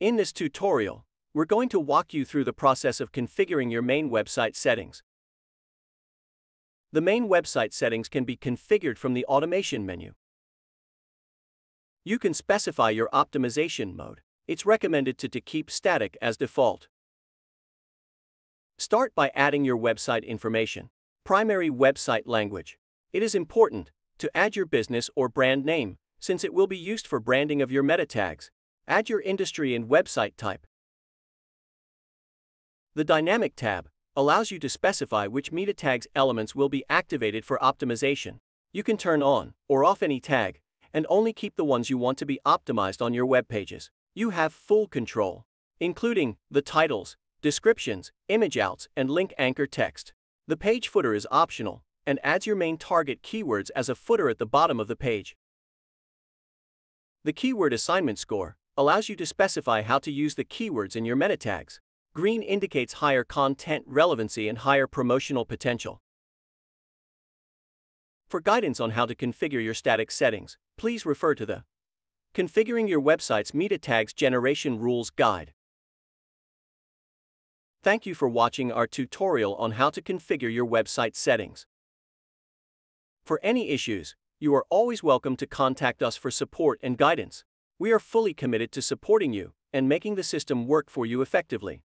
In this tutorial, we're going to walk you through the process of configuring your main website settings. The main website settings can be configured from the automation menu. You can specify your optimization mode. It's recommended to keep static as default. Start by adding your website information. Primary website language. It is important to add your business or brand name, since it will be used for branding of your meta tags. Add your industry and website type. The Dynamic tab allows you to specify which meta tags elements will be activated for optimization. You can turn on or off any tag, and only keep the ones you want to be optimized on your web pages. You have full control, including the titles, descriptions, image outs, and link anchor text. The page footer is optional and adds your main target keywords as a footer at the bottom of the page. The keyword assignment score allows you to specify how to use the keywords in your meta tags. Green indicates higher content relevancy and higher promotional potential. For guidance on how to configure your static settings, please refer to the Configuring Your Website's Meta Tags Generation Rules Guide. Thank you for watching our tutorial on how to configure your website settings. For any issues, you are always welcome to contact us for support and guidance. We are fully committed to supporting you and making the system work for you effectively.